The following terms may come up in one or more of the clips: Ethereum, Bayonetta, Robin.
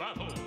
battle! Robin!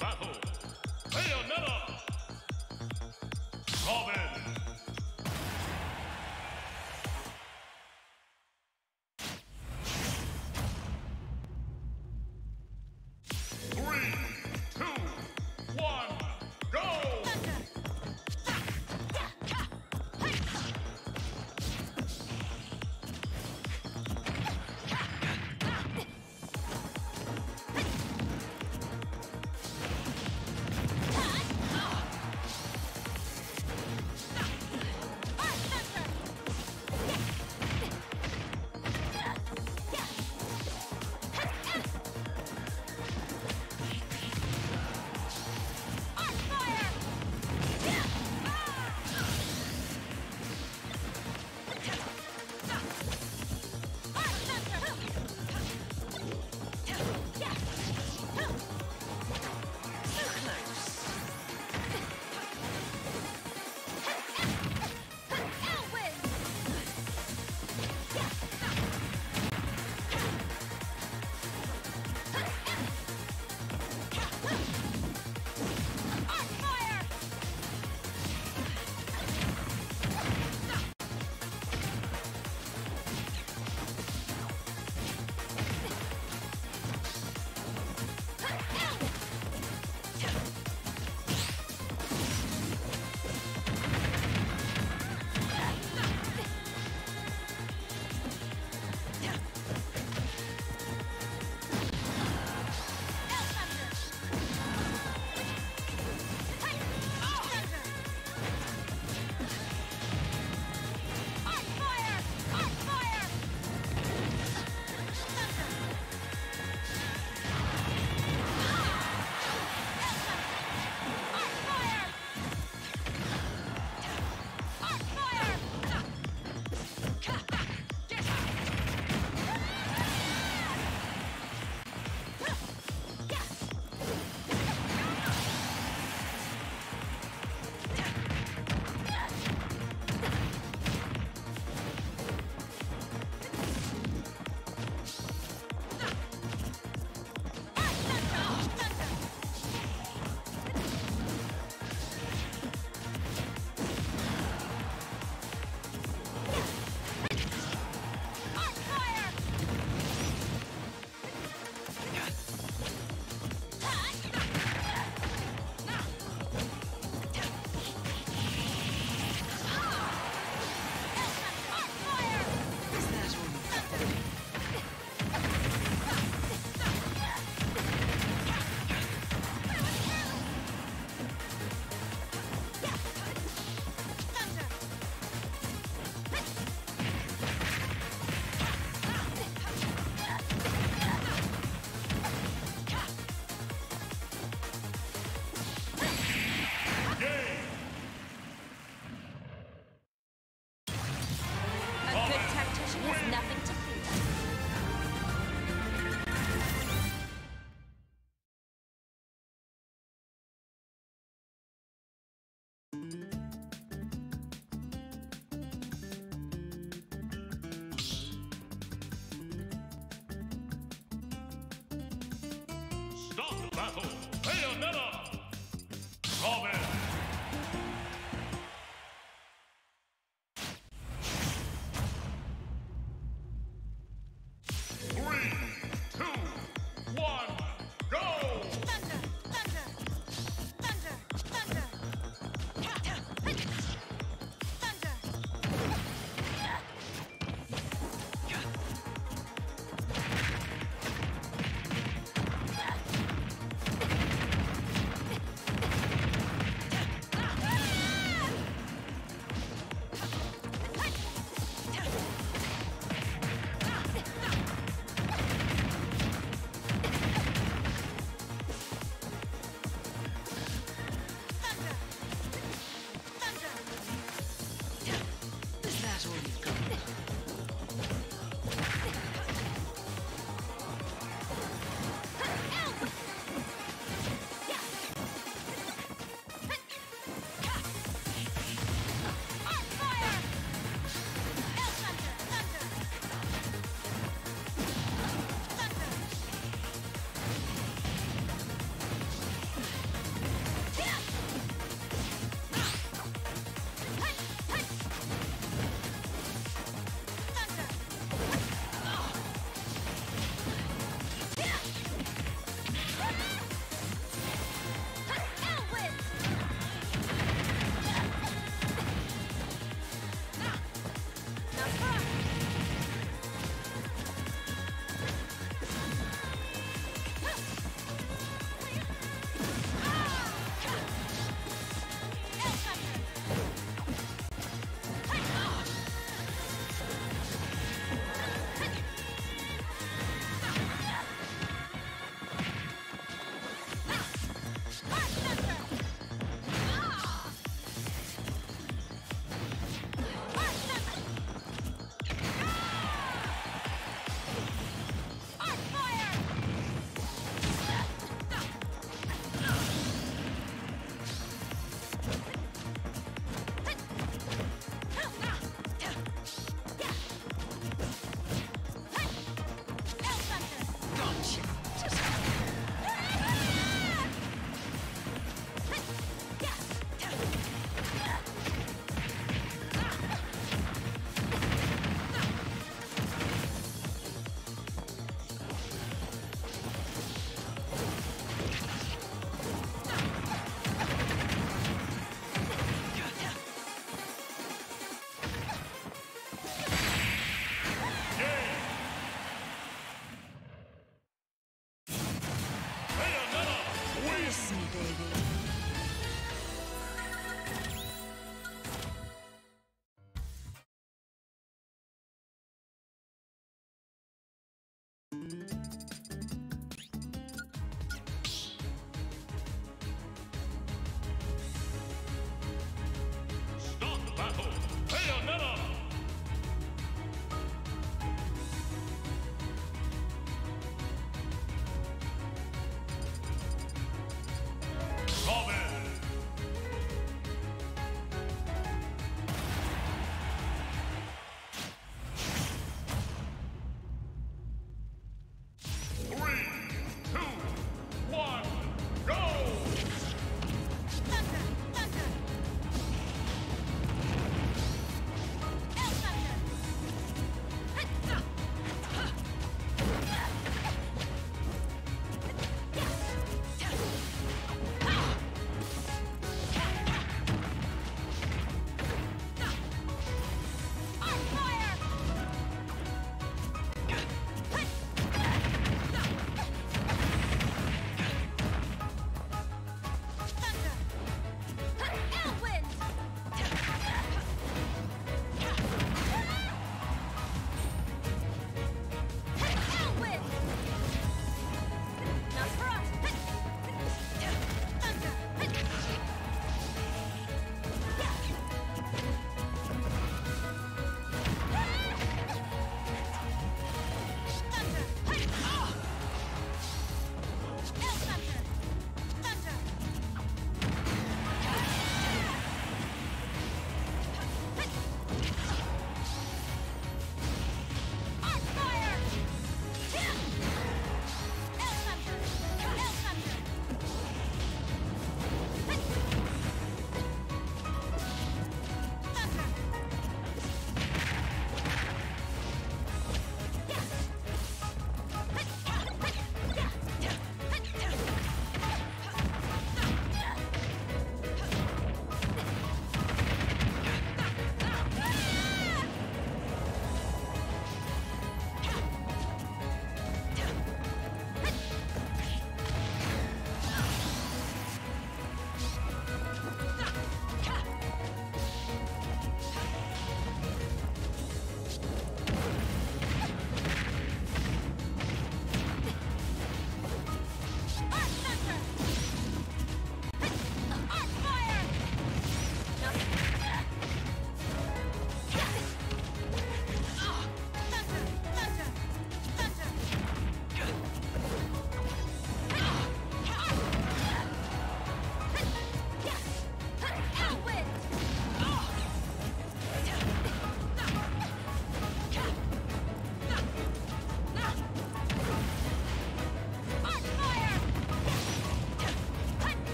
Battle! Bayonetta! Robin!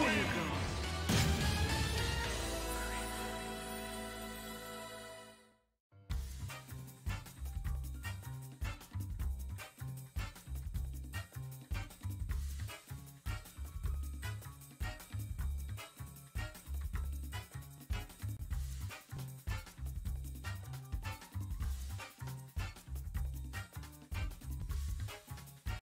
There you go.